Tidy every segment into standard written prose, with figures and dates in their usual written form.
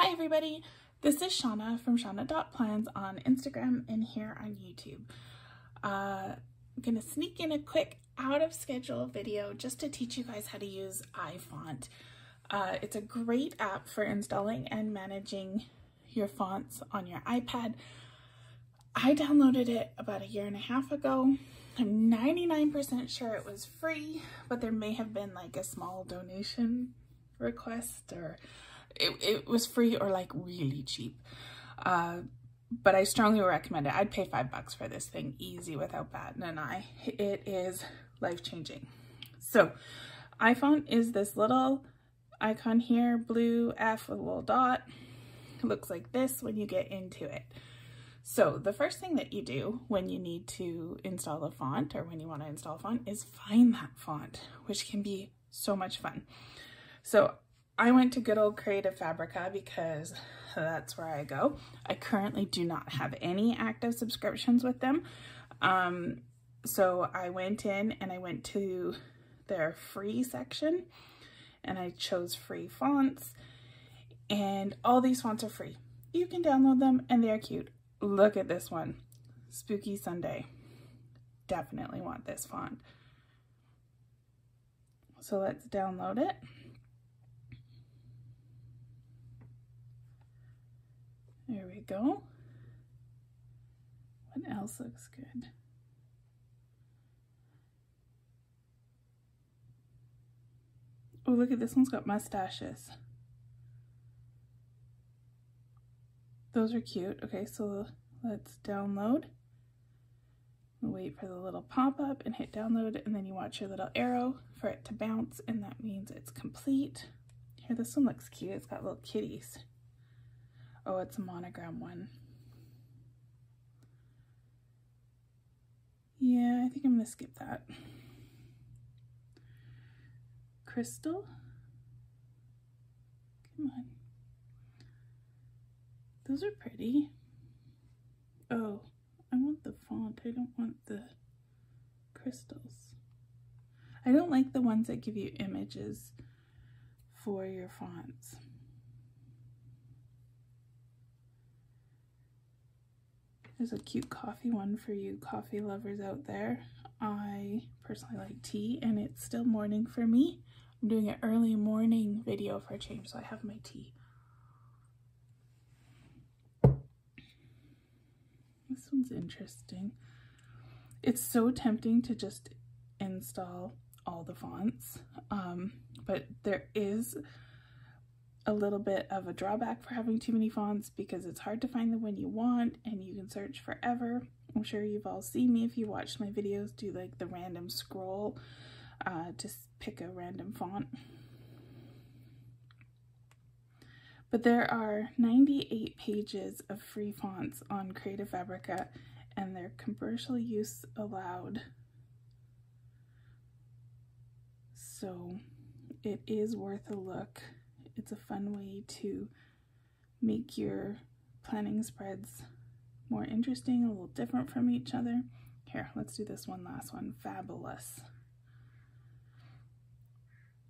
Hi everybody, this is Shauna from shauna.plans on Instagram and here on YouTube. I'm gonna sneak in a quick out of schedule video just to teach you guys how to use iFont. It's a great app for installing and managing your fonts on your iPad. I downloaded it about 1.5 years ago. I'm 99% sure it was free, but there may have been like a small donation request or it was free or like really cheap, but I strongly recommend it. I'd pay $5 for this thing easy without batting an eye. It is life-changing. So iFont is this little icon here, blue F with a little dot. It looks like this when you get into it. So the first thing that you do when you need to install a font or when you want to install a font is find that font, which can be so much fun. So I went to good old Creative Fabrica because that's where I go. I currently do not have any active subscriptions with them. So I went in and I went to their free section and I chose free fonts, and all these fonts are free. You can download them and they're cute. Look at this one, Spooky Sunday. Definitely want this font. So let's download it. There we go. What else looks good? Oh, look at this one's got mustaches. Those are cute. Okay, so let's download. Wait for the little pop-up and hit download, and then you watch your little arrow for it to bounce, and that means it's complete. Here, this one looks cute. It's got little kitties. Oh, it's a monogram one. Yeah, I think I'm gonna skip that. Crystal? Come on. Those are pretty. Oh, I want the font. I don't want the crystals. I don't like the ones that give you images for your fonts. There's a cute coffee one for you coffee lovers out there. I personally like tea, and it's still morning for me. I'm doing an early morning video for a change, so I have my tea. This one's interesting. It's so tempting to just install all the fonts, but there is a little bit of a drawback for having too many fonts because it's hard to find the one you want and you can search forever. I'm sure you've all seen me, if you watched my videos, do like the random scroll to pick a random font. But there are 98 pages of free fonts on Creative Fabrica, and their commercial use allowed. So it is worth a look. It's a fun way to make your planning spreads more interesting, a little different from each other. Here, let's do this one last one, Fabulous.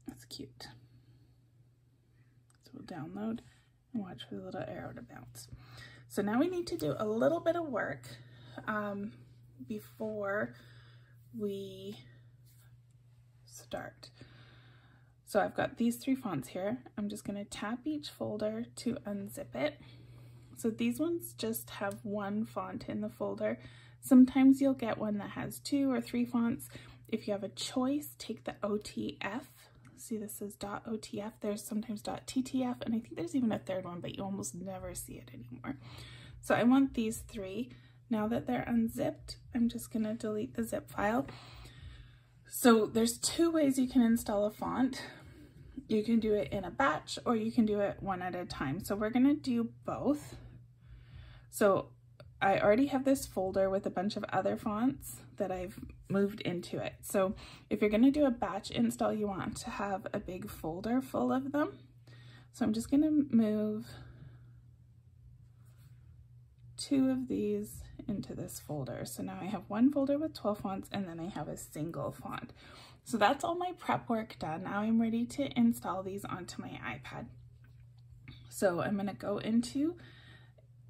That's cute. So we'll download and watch for the little arrow to bounce. So now we need to do a little bit of work before we start. So I've got these three fonts here. I'm just gonna tap each folder to unzip it. So these ones just have one font in the folder. Sometimes you'll get one that has 2 or 3 fonts. If you have a choice, take the OTF. See, this says .OTF. There's sometimes .TTF, and I think there's even a third one, but you almost never see it anymore. So I want these three. Now that they're unzipped, I'm just gonna delete the zip file. So there's 2 ways you can install a font. You can do it in a batch, or you can do it one at a time. So we're gonna do both. So I already have this folder with a bunch of other fonts that I've moved into it. So if you're gonna do a batch install, you want to have a big folder full of them. So I'm just gonna move 2 of these into this folder. So now I have one folder with 12 fonts, and then I have a single font. So that's all my prep work done. Now I'm ready to install these onto my iPad. So I'm going to go into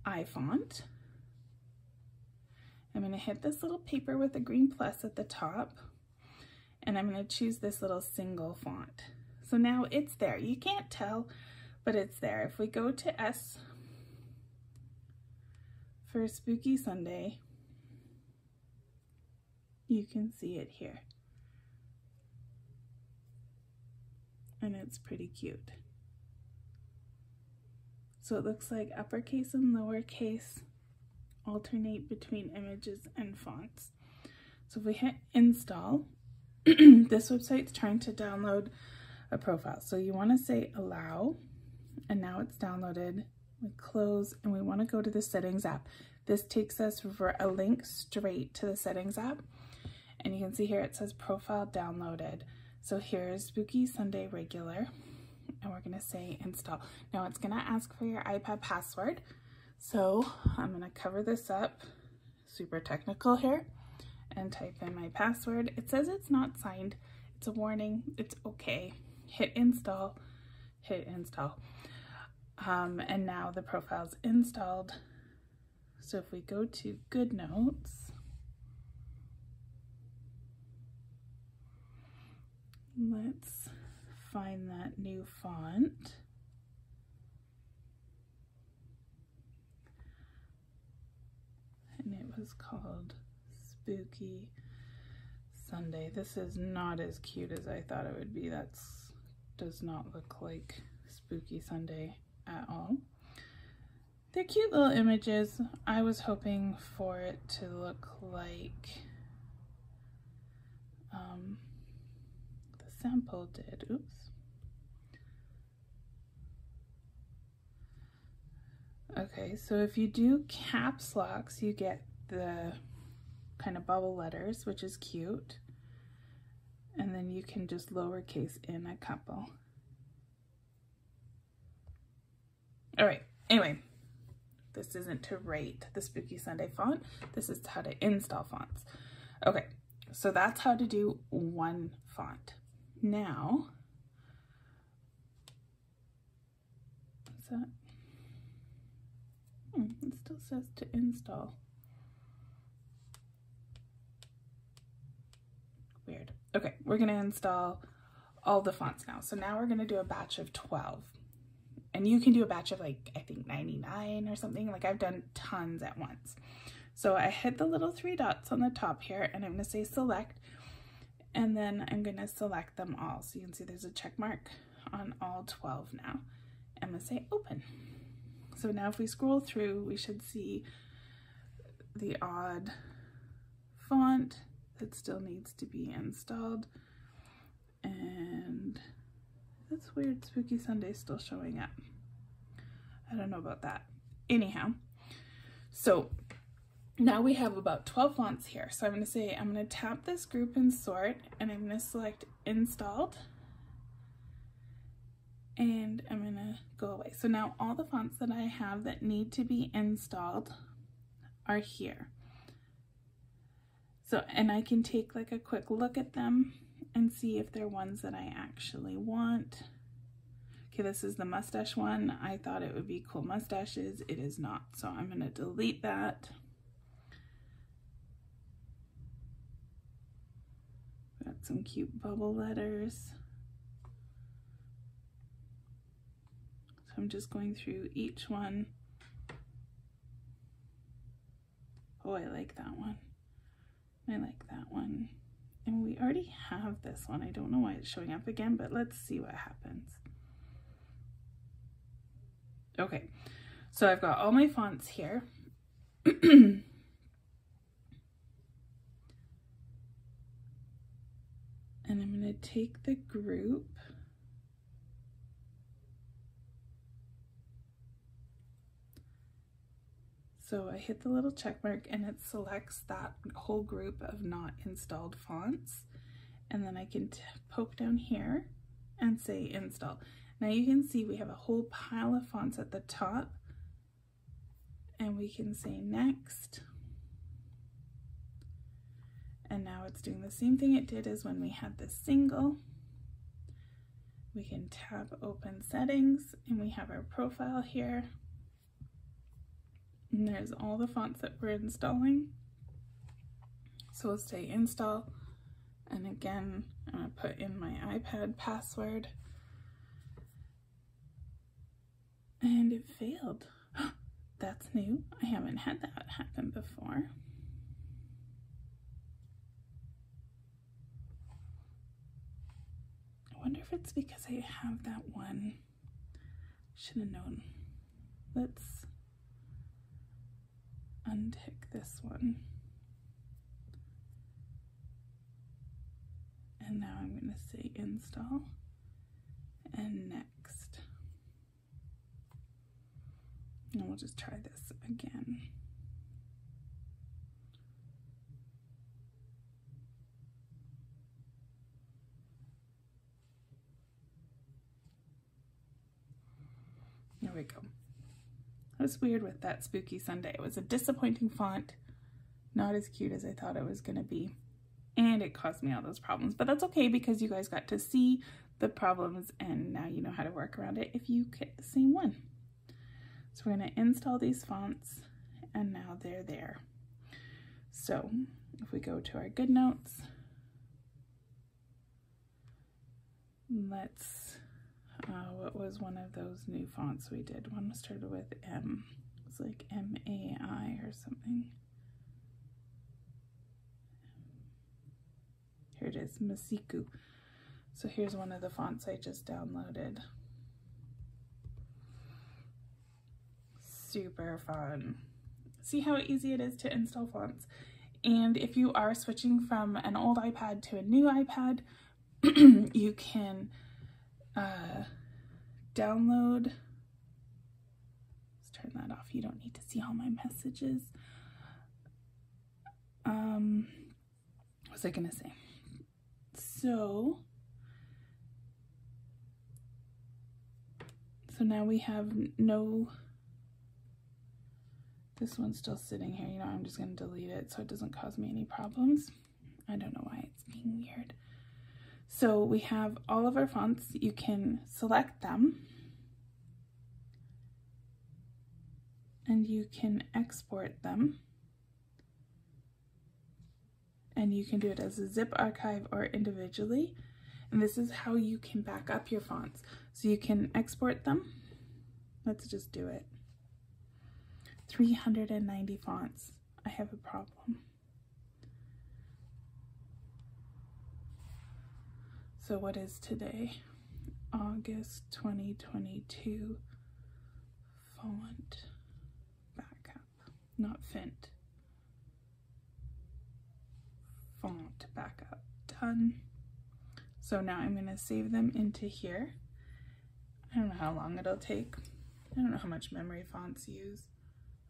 iFont. I'm going to hit this little paper with a green plus at the top, and I'm going to choose this little single font. So now it's there. You can't tell, but it's there. If we go to S for Spooky Sunday, you can see it here. And it's pretty cute. So it looks like uppercase and lowercase alternate between images and fonts. So if we hit install, this website's trying to download a profile. So you want to say allow, and now it's downloaded. We close, and we want to go to the settings app. This takes us for a link straight to the settings app. And you can see here it says profile downloaded. So here's Spooky Sunday regular, and we're going to say install. Now it's going to ask for your iPad password. So I'm going to cover this up, super technical here, and type in my password. It says it's not signed. It's a warning. It's okay. Hit install, hit install. And now the profile's installed. So if we go to GoodNotes, let's find that new font. And it was called Spooky Sunday. This is not as cute as I thought it would be. That does not look like Spooky Sunday at all. They're cute little images. I was hoping for it to look like the sample did. Oops. Okay, so if you do caps locks, you get the kind of bubble letters, which is cute. And then you can just lowercase in a couple. All right, anyway, this isn't to rate the Spooky Sunday font. This is how to install fonts. Okay, so that's how to do one font. Now, what's that? It still says to install. Weird. Okay, we're going to install all the fonts now. So now we're going to do a batch of 12. And you can do a batch of like, I think 99 or something. Like I've done tons at once. So I hit the little three dots on the top here, and I'm going to say select. And then I'm going to select them all. So you can see there's a check mark on all 12 now. I'm going to say open. So now if we scroll through, we should see the odd font that still needs to be installed. And that's weird, Spooky Sunday's still showing up. I don't know about that. Anyhow, so now we have about 12 fonts here. So I'm gonna say, I'm gonna tap this group and sort, and I'm gonna select installed. And I'm gonna go away. So now all the fonts that I have that need to be installed are here. So, and I can take like a quick look at them and see if they're ones that I actually want. Okay, this is the mustache one. I thought it would be cool mustaches. It is not, so I'm gonna delete that. Got some cute bubble letters. I'm just going through each one. Oh, I like that one. I like that one. And we already have this one. I don't know why it's showing up again, but let's see what happens. Okay, so I've got all my fonts here. And I'm going to take the group. So I hit the little check mark, and it selects that whole group of not installed fonts. And then I can poke down here and say install. Now you can see we have a whole pile of fonts at the top, and we can say next. And now it's doing the same thing it did as when we had this single. we can tab open settings, and we have our profile here. And there's all the fonts that we're installing. So we'll say install, and again, I'm gonna put in my iPad password. And it failed. That's new. I haven't had that happen before. I wonder if it's because I have that one. Should have known. Let's untick this one. And now I'm going to say install and next. And we'll just try this again. There we go. That was weird with that Spooky Sunday. It was a disappointing font, not as cute as I thought it was going to be. And it caused me all those problems, but that's okay because you guys got to see the problems and now you know how to work around it if you get the same one. So we're going to install these fonts and now they're there. So if we go to our GoodNotes, let's, what was one of those new fonts we did? One started with M, it was like M-A-I or something. Here it is, Masiku. So here's one of the fonts I just downloaded. Super fun. See how easy it is to install fonts. And if you are switching from an old iPad to a new iPad, you can download. Let's turn that off. You don't need to see all my messages. What was I gonna say? So now we have no, this one's still sitting here, you know, I'm just going to delete it so it doesn't cause me any problems. I don't know why it's being weird. So we have all of our fonts, you can select them, and you can export them. And you can do it as a zip archive or individually. And this is how you can back up your fonts. So you can export them. Let's just do it. 390 fonts. I have a problem. So what is today? August 2022 font backup, not font. Font backup, done. So now I'm gonna save them into here. I don't know how long it'll take. I don't know how much memory fonts use.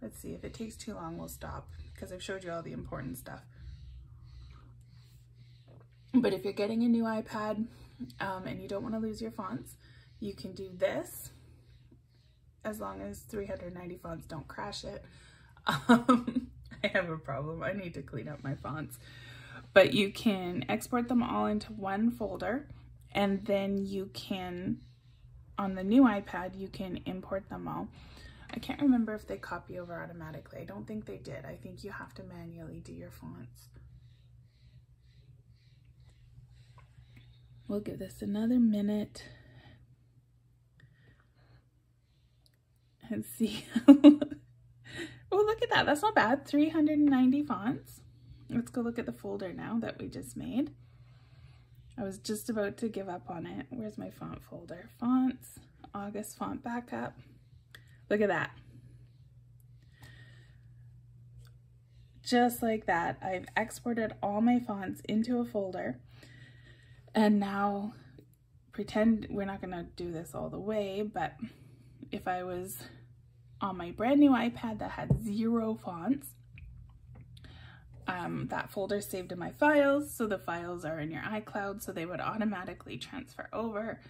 Let's see, if it takes too long, we'll stop because I've showed you all the important stuff. But if you're getting a new iPad and you don't wanna lose your fonts, you can do this as long as 390 fonts don't crash it. I have a problem, I need to clean up my fonts. But you can export them all into one folder, and then you can, on the new iPad, you can import them all. I can't remember if they copy over automatically. I don't think they did. I think you have to manually do your fonts. We'll give this another minute and see. Oh, look at that. That's not bad. 390 fonts. Let's go look at the folder now that we just made. I was just about to give up on it. Where's my font folder? Fonts, August font backup. Look at that. Just like that, I've exported all my fonts into a folder. And now, pretend we're not gonna do this all the way, but if I was on my brand new iPad that had 0 fonts, that folder saved in my files, so the files are in your iCloud, so they would automatically transfer over.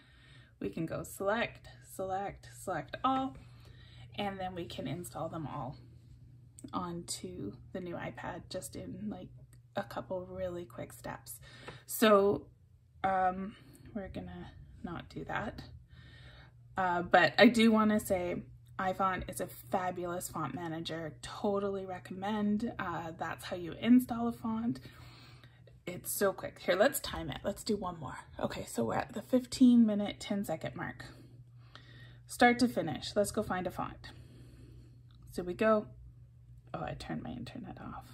We can go select, select, select all, and then we can install them all onto the new iPad just in like a couple really quick steps. So we're gonna not do that. But I do want to say iFont is a fabulous font manager. Totally recommend. That's how you install a font. It's so quick. Here, let's time it. Let's do one more. Okay, so we're at the 15-minute, 10-second mark. Start to finish. Let's go find a font. So we go. Oh, I turned my internet off.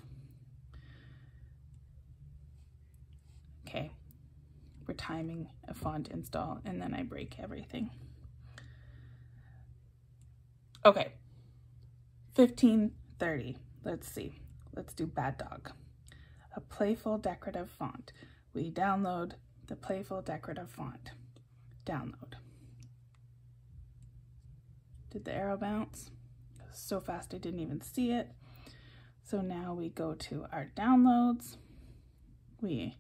Okay, we're timing a font install, and then I break everything. Okay, 15:30. Let's see. Let's do Bad Dog. A playful decorative font. We download the playful decorative font. Download. Did the arrow bounce? So fast I didn't even see it. So now we go to our downloads. We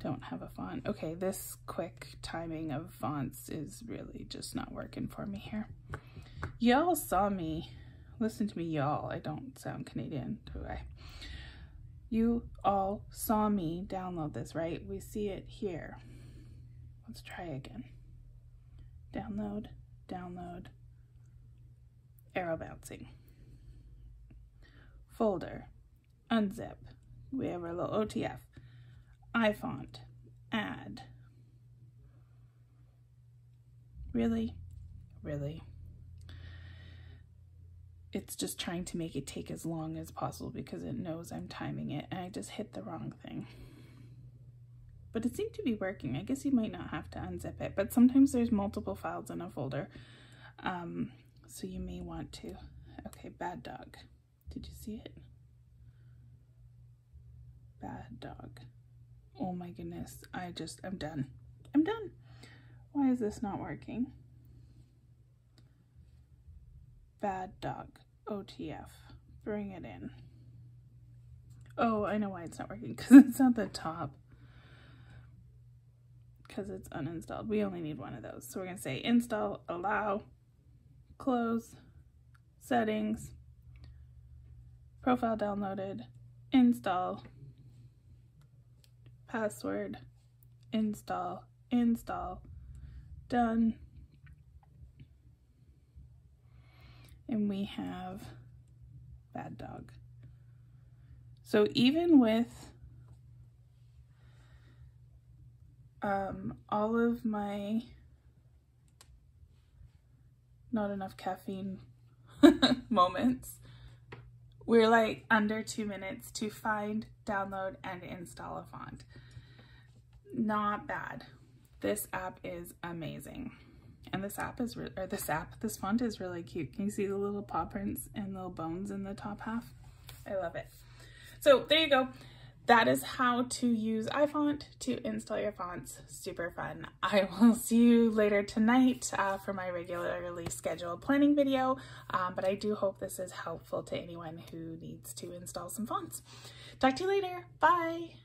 don't have a font. Okay, this quick timing of fonts is really just not working for me here. Y'all saw me. Listen to me, y'all. I don't sound Canadian, do I? You all saw me download this, right? We see it here. Let's try again. Download, download, arrow bouncing. Folder, unzip. We have our little OTF. iFont, add. Really? Really? It's just trying to make it take as long as possible because it knows I'm timing it, and I just hit the wrong thing. But it seemed to be working. I guess you might not have to unzip it, but sometimes there's multiple files in a folder, so you may want to. Okay, Bad Dog. Did you see it? Bad Dog. Oh my goodness, I'm done. I'm done. Why is this not working? Bad Dog. OTF. Bring it in. Oh, I know why it's not working, because it's at the top. Because it's uninstalled. We only need one of those. So we're going to say install, allow, close, settings, profile downloaded, install, password, install, install, done. And we have Bad Dog. So even with all of my not enough caffeine moments, we're like under 2 minutes to find, download, and install a font. Not bad. This app is amazing. And this font is really cute. Can you see the little paw prints and little bones in the top half? I love it. So there you go. That is how to use iFont to install your fonts. Super fun. I will see you later tonight for my regularly scheduled planning video, but I do hope this is helpful to anyone who needs to install some fonts. Talk to you later. Bye.